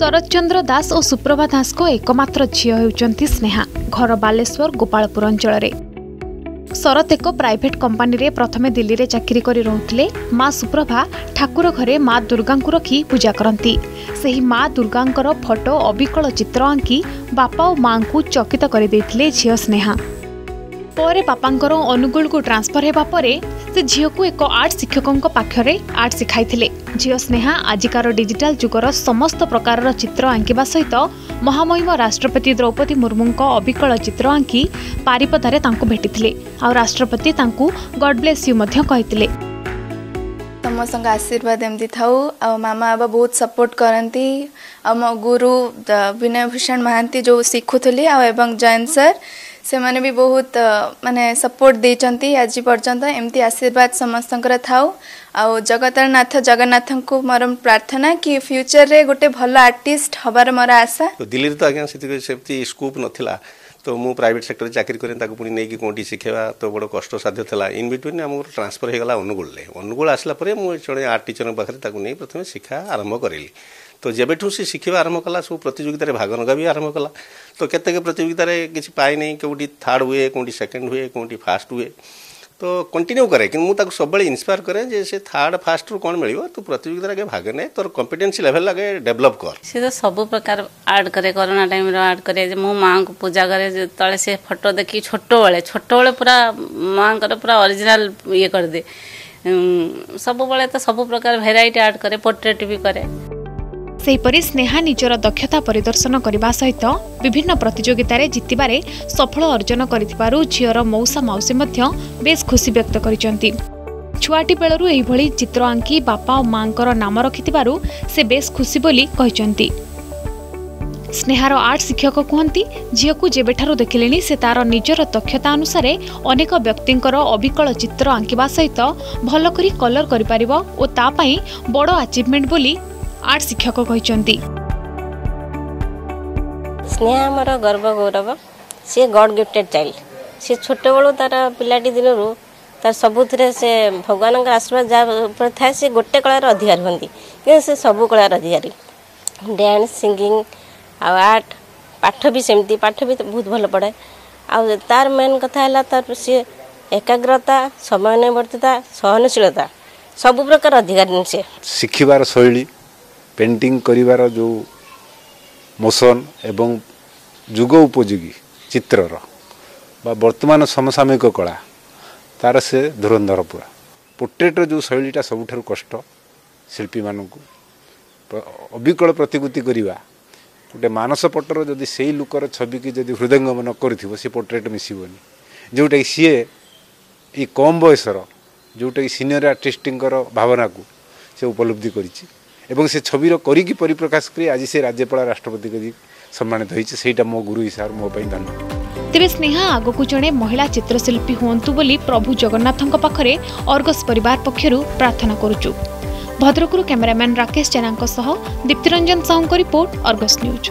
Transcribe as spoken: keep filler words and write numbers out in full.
शरदचंद्र दास और सुप्रभा दास को एकमात्र झील होती स्नेहा। घर बालेश्वर गोपालपुर अंचल। शरद एक प्राइट कंपानी प्रथम दिल्ली में चाकरी कर रुले। माँ सुप्रभा ठाकुर घरे माँ दुर्गा रखी पूजा करती। से ही माँ दुर्गा फटो अबिकल चित्र आंकी बापा और माँ को चकित करदे झील स्नेहा। पर बापांकर अनुगुल को ट्रांसफर होगापर से झील को एक आर्ट शिक्षकों पाखे आर्ट शिखाई झील स्नेहा। आजिकार डिजिटाल जुगर समस्त प्रकार चित्र आंकिवा सहित महामहिम राष्ट्रपति द्रौपदी मुर्मू अबिकल चित्र आंकी पारिपदारे भेटी आ राष्ट्रपति गॉड ब्लेस यू कही तुम संग आशीर्वाद एमती था। मामा बाबा बहुत सपोर्ट करती। मो गुरु विनय भूषण महांती जो शिखुली एवं जयंत सर से माने भी बहुत माने सपोर्ट देचंती आज पर्यंत। एमती आशीर्वाद समस्त था। जगन्नाथ जगन्नाथ को मोर प्रार्थना कि फ्यूचर रे गोटे भल आर्टिस्ट हबार मोर आशा। तो दिल्ली तो आगे से सेफ्टी स्कोप नथिला तो मु प्राइवेट सेक्टर चाकरी करें ताको पुनी नेकी कोंटी सिखेवा तो बड़ कष्ट साध्य था। इन बिटवीन आम ट्रांसफर होगा अनुगुल। अनुगुल आसला जड़े आर्ट टीचर पाखे नहीं प्रथम शिक्षा आरंभ करी। तो जबठू से शिखा आरंभ कला सब प्रतियोगित भाग नगा भी आरंभ कला। तो केतक प्रतियोगित किसी पाए नहीं कौटी थर्ड हुए कौटी सेकेंड हुए कौटी फास्ट हुए तो कंटिन्यू करे कि मुझे सब इंस्पायर करे जे से थर्ड फास्ट रू कौन मिल तू प्रतियोगित भाग ने तोर कॉम्पिटेंसी लेवल लगे डेवलप कर। सी तो सब प्रकार आर्ट करे। कोरोना टाइम आर्ट करे मो माँ को पूजा करे तले से फोटो देखी छोट बड़े छोट बड़े पूरा माँ को पूरा ओरिजिनल ये कर दे सब बड़े। तो सब प्रकार भेराइटी आर्ट करे पोर्ट्रेट भी करे। सेहीपरि स्नेहा निजर दक्षता परिदर्शन करने सहित विभिन्न प्रतियोगित जितबार सफल अर्जन कर झीर मौसा मौसी बेस खुशी व्यक्त करती। छुआटी बेलू यही चित्र आंकी बापा और माँ नाम रखि से बेस खुशी बोली कहते। स्नेहार आर्ट शिक्षक कहती झील को जेबेठारू देखिले से तार निजर दक्षता अनुसार अनेक व्यक्ति अबिकल चित्र आंकिवा सहित भल करी कलर कर और तापाई बड़ आचिवमेंट बोली आर्ट शिक्षक कहते। स्नेहा आमर गर्व गौरव। सी गॉड गिफ्टेड चाइल्ड। सी छोट बलू तार पिलाटी दिन तार सबुथ से भगवान आशीर्वाद जहाँ था सी गोटे कलार अधिकारी हमें कि सी सब कलार अधिकारी। डांस सिंगिंग आर्ट पाठ भी सेमती पाठ भी बहुत भल पढ़े। आ तार मेन कथा है तार सी एकाग्रता समयवर्तिता सहनशीलता सब प्रकार अधिकारी। सी शिखबार शैली पेंटिंग करिवार जो मोशन एवं जुग उपयोगी चित्रर बा वर्तमान समसामयिक कला तार से धुरंधर पूरा पोर्ट्रेटर जो शैलीटा सबुठार कष्ट शिल्पी मानू अबिकल प्रतिकृति करवा गोटे मानसपटर जदि से लुकर छवि की जदि हृदयंगम न कर सी पोर्ट्रेट मिसबनी जोटा कि सी ये कम बयसर जोटा कि सीनियर आर्टिस्टर भावना को सी उपलब्धि कर एवं से छबिर करी परिप्रकाश करी आज से राज्यपाल राष्ट्रपति के सम्मानित होइछ। सेटा मो गुरु हिसाब मो पई धन्य। तेबे स्नेहा आगो को जने महिला चित्रशिल्पी होंतु बोली प्रभु जगन्नाथन पाखरे अर्गस परिवार पक्षरु प्रार्थना करूचु। भद्रकरू कैमरामैन राकेश चनांको सह दीप्तिरंजन साहू को रिपोर्ट अर्गस न्यूज।